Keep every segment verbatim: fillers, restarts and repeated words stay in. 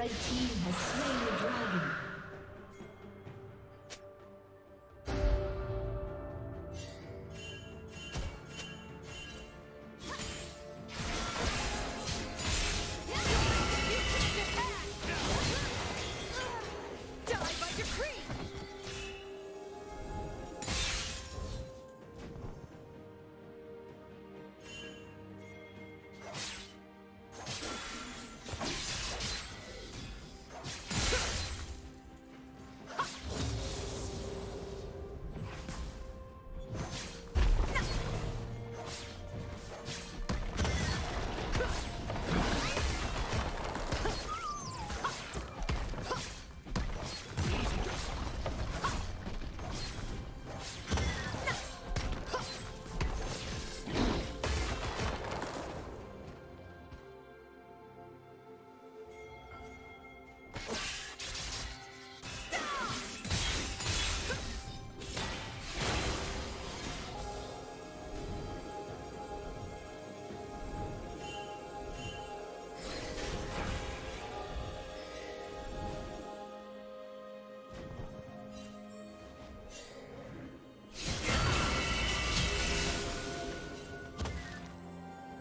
Red team has slain the dragon.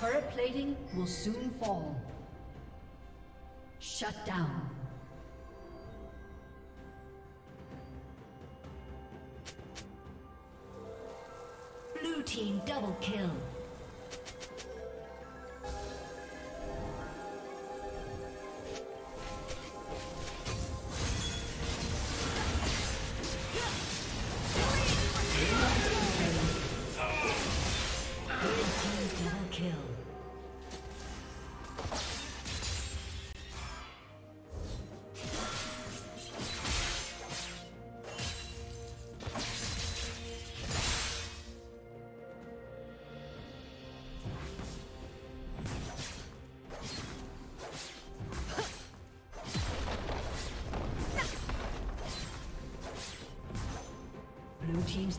Turret plating will soon fall. Shut down. Blue team double kill. Blue team's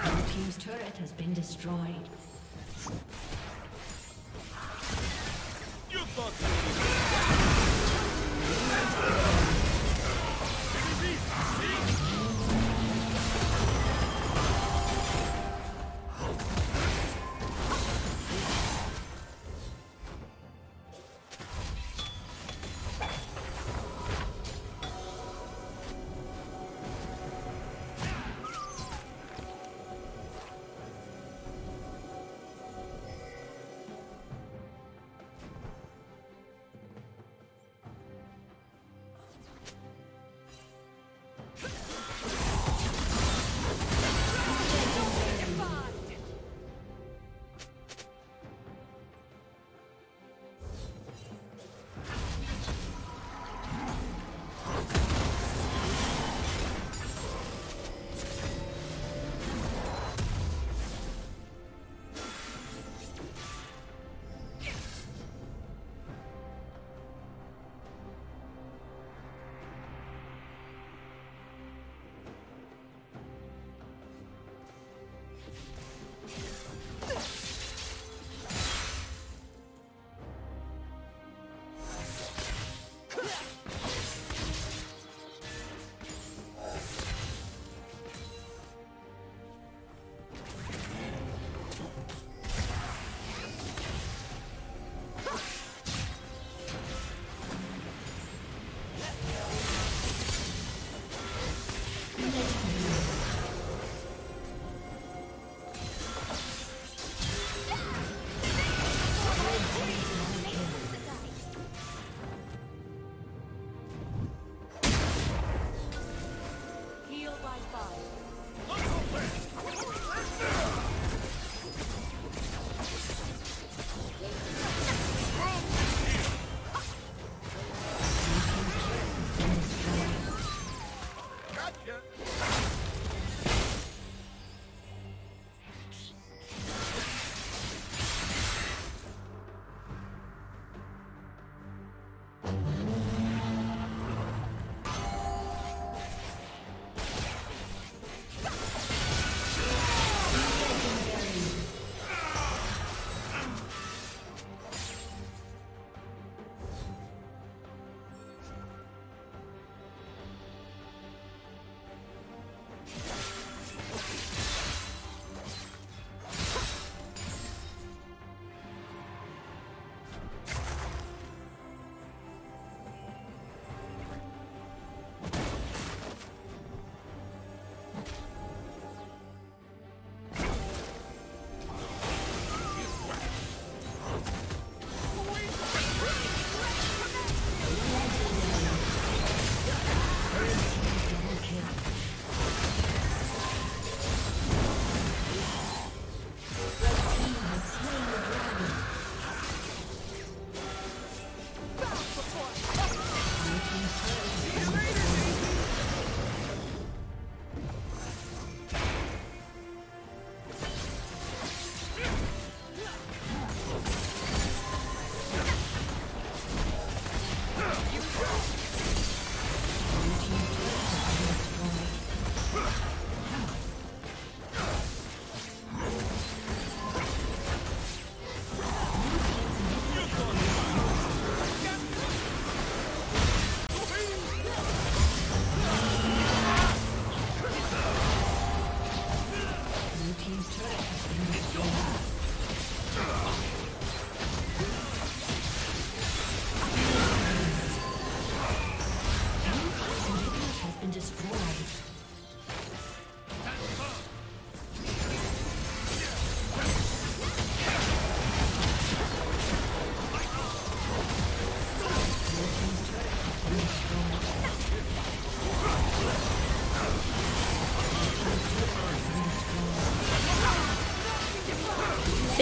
Blue team's turret has been destroyed. You thought